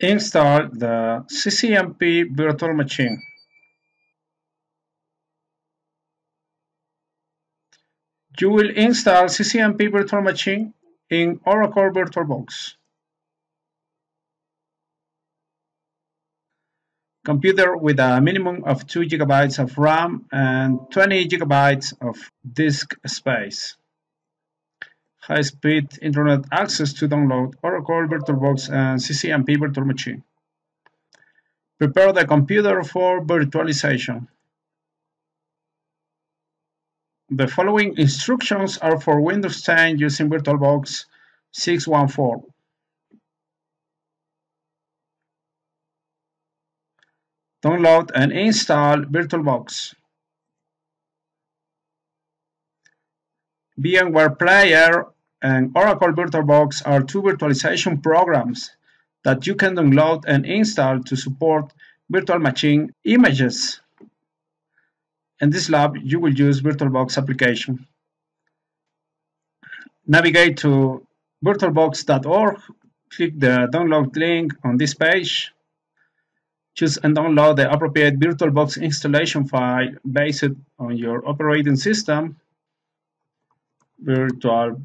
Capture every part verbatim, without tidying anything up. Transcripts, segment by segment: install the C C N P virtual machine. You will install C C N P virtual machine in Oracle VirtualBox. Computer with a minimum of two gigabytes of RAM and twenty gigabytes of disk space. High-speed internet access to download Oracle VirtualBox and C C N P virtual machine. Prepare the computer for virtualization. The following instructions are for Windows ten using VirtualBox six one four. Download and install VirtualBox. VMware Player and Oracle VirtualBox are two virtualization programs that you can download and install to support virtual machine images. In this lab, you will use VirtualBox application. Navigate to virtualbox dot org, click the download link on this page, choose and download the appropriate VirtualBox installation file based on your operating system. virtualbox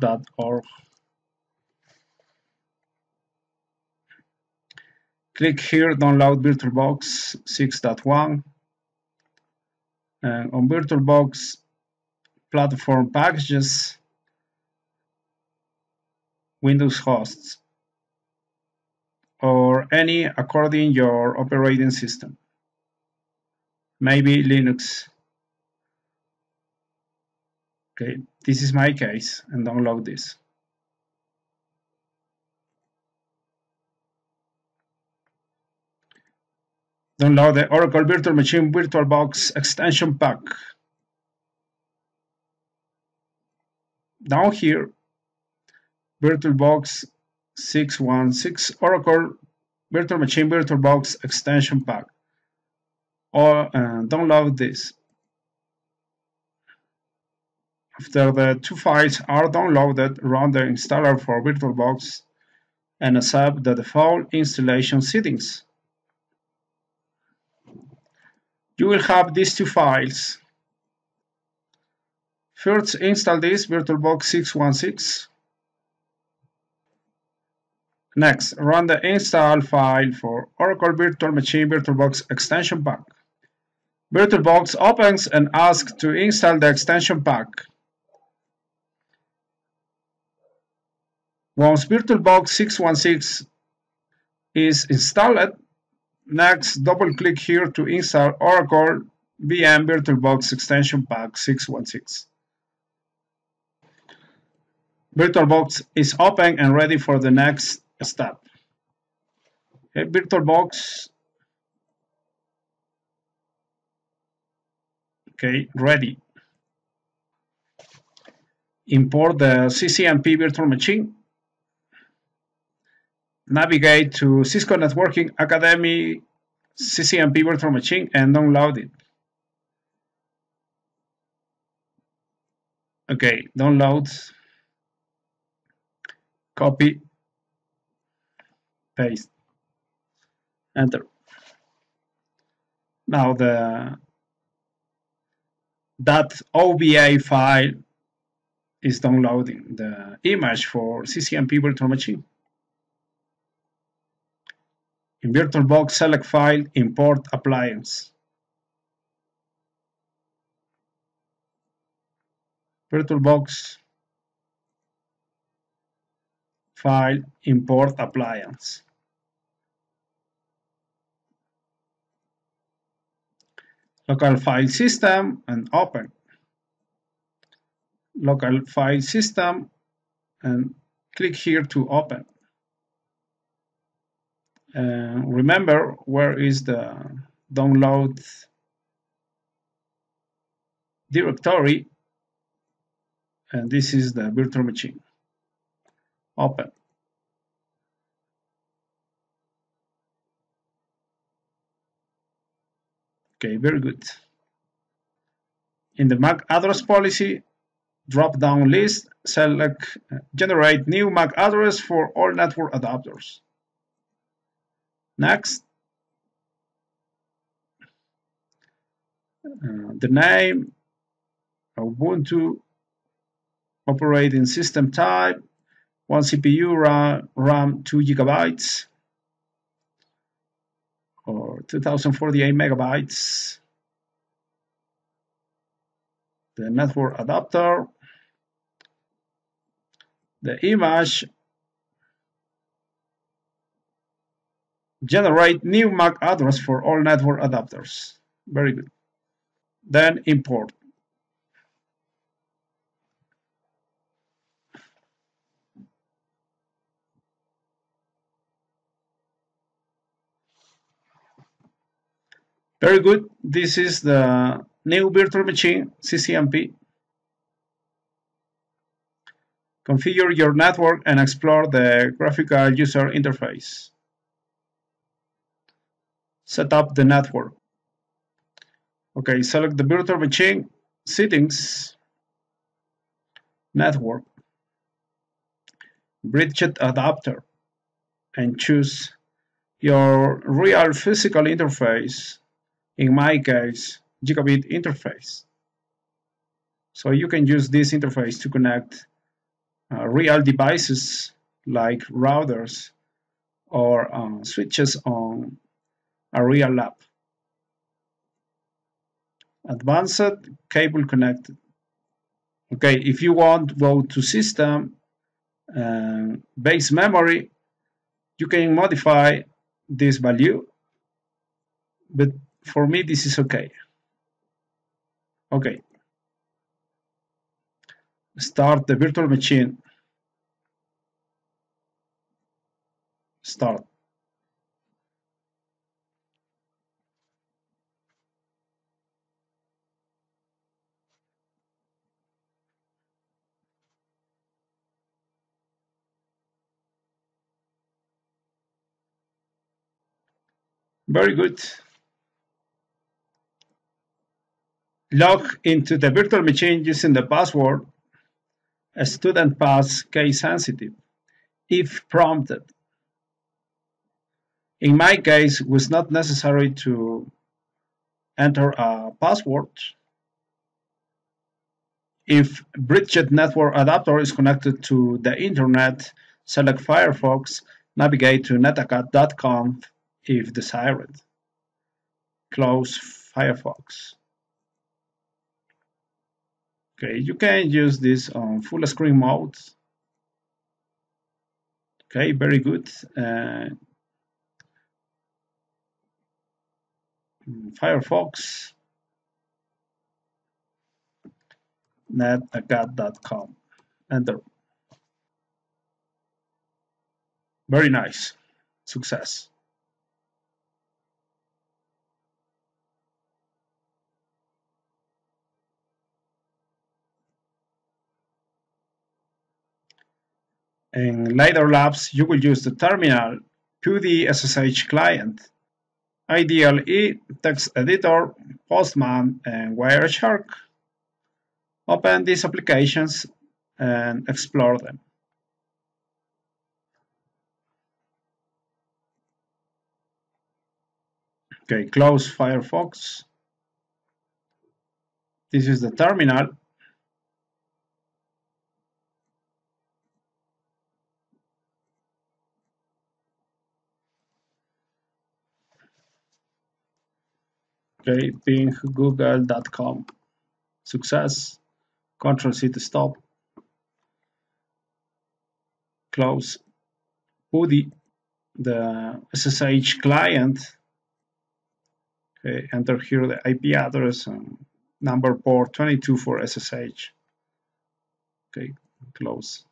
dot org. Click here, download VirtualBox six point one. And on VirtualBox platform packages, Windows hosts, or any according your operating system, maybe Linux. Okay, this is my case, and download this. Download the Oracle Virtual Machine VirtualBox Extension Pack. Down here, VirtualBox six one six Oracle Virtual Machine VirtualBox Extension Pack. Or uh, download this. After the two files are downloaded, run the installer for VirtualBox and accept the default installation settings. You will have these two files. First, install this VirtualBox six one six. Next, run the install file for Oracle Virtual Machine VirtualBox Extension Pack. VirtualBox opens and asks to install the extension pack. Once VirtualBox six one six is installed, next double-click here to install Oracle V M VirtualBox Extension Pack six one six. VirtualBox is open and ready for the next step. Okay, VirtualBox, okay, ready. Import the C C N P virtual machine. Navigate to Cisco Networking Academy C C N P virtual machine and download it. Okay, download, copy, paste, enter. Now the that O V A file is downloading the image for C C N P virtual machine. In VirtualBox, select File, Import Appliance. VirtualBox, File, Import Appliance. Local File System and Open. Local File System and click here to open. Uh, remember where is the download directory, and this is the virtual machine. Open. Okay, very good. In the M A C address policy, drop-down list, select Generate New M A C Address for all network adapters. Next. Uh, the name, Ubuntu, operating system type, one C P U, RAM, RAM two gigabytes, or two thousand forty-eight megabytes. The network adapter, the image, generate new M A C address for all network adapters. Very good. Then import. Very good. This is the new virtual machine, C C N P. Configure your network and explore the graphical user interface. Set up the network. Okay, select the virtual machine, settings, network, bridget adapter, and choose your real physical interface, in my case, gigabit interface. So you can use this interface to connect uh, real devices like routers or um, switches on a real lab. Advanced, cable connected. Okay, if you want, go to system, uh, base memory. You can modify this value, but for me this is okay. Okay, start the virtual machine. Start. Very good. Log into the virtual machine using the password student pass case sensitive if prompted. In my case, it was not necessary to enter a password. If bridget network adapter is connected to the internet, select Firefox, navigate to netacad dot com if desired. Close Firefox. Okay, you can use this on full screen mode. Okay, very good. Uh, Firefox, netacad dot com, enter. Very nice, success. In later labs, you will use the terminal, PuTTY S S H client, I D L E, text editor, Postman, and Wireshark. Open these applications and explore them. Okay, close Firefox. This is the terminal. Okay, ping google dot com, success, control C to stop, close PuTTY, the S S H client. Okay, enter here the I P address and number port twenty-two for S S H. Okay, close.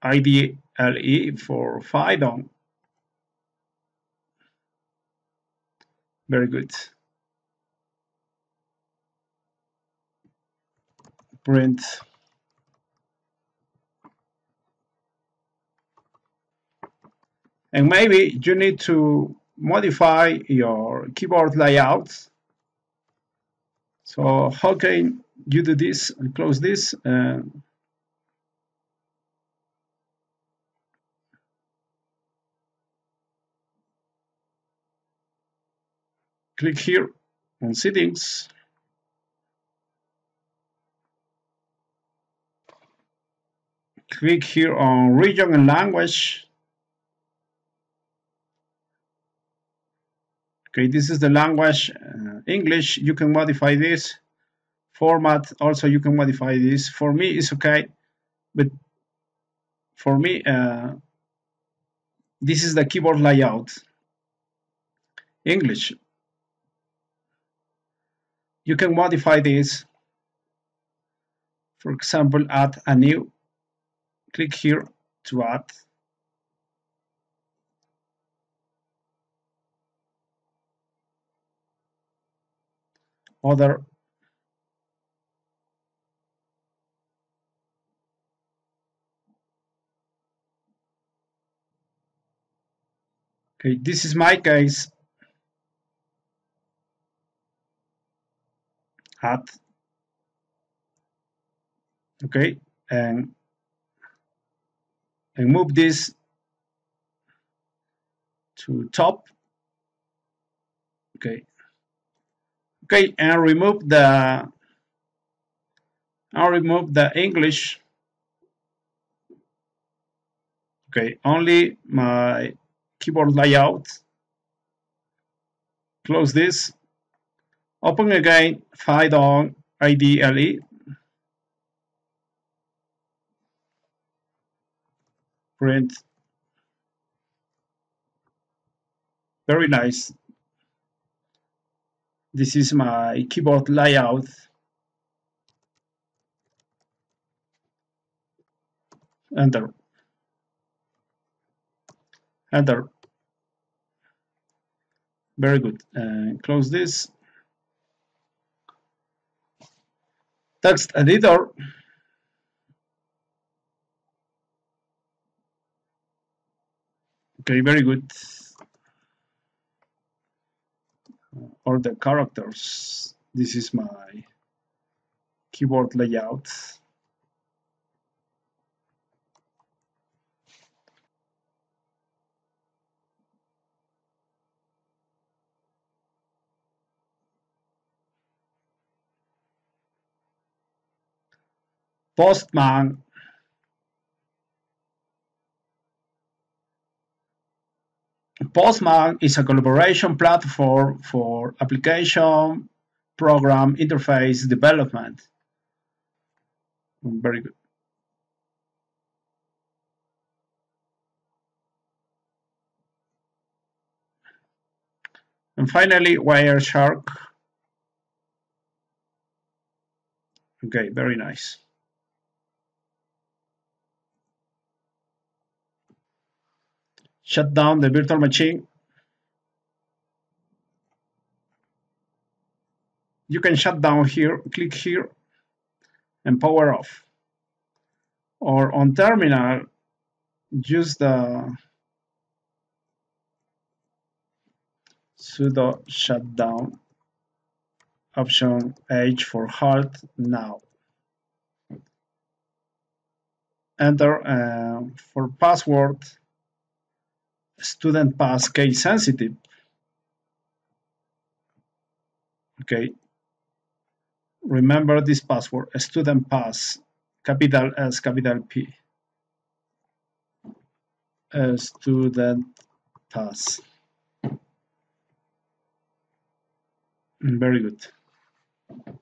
I D L E for FIDO. Very good. Print. And maybe you need to modify your keyboard layout. So how can you do this and close this? Uh, click here on settings. Click here on region and language. Okay, this is the language, uh, English. You can modify this format. Also, you can modify this. For me, it's okay. But for me, uh, this is the keyboard layout. English. You can modify this. For example, add a new. Click here to add. Other. Okay, this is my case. Add. Okay, and and move this to top. Okay. Okay, and remove the I'll remove the English. Okay, only my keyboard layout. Close this. Open again file on I D L E. Print. Very nice. This is my keyboard layout. Enter. Enter. Very good. Uh, close this. Text editor. Okay, very good. Or the characters. This is my keyboard layout. Postman. Postman is a collaboration platform for application, program, interface development. Very good. And finally, Wireshark. Okay, very nice. Shut down the virtual machine. You can shut down here, click here, and power off. Or on terminal, use the sudo shutdown option H for halt now. Enter uh, for password. Student pass case sensitive. Okay. Remember this password, student pass, capital S, capital P. A student pass. Very good.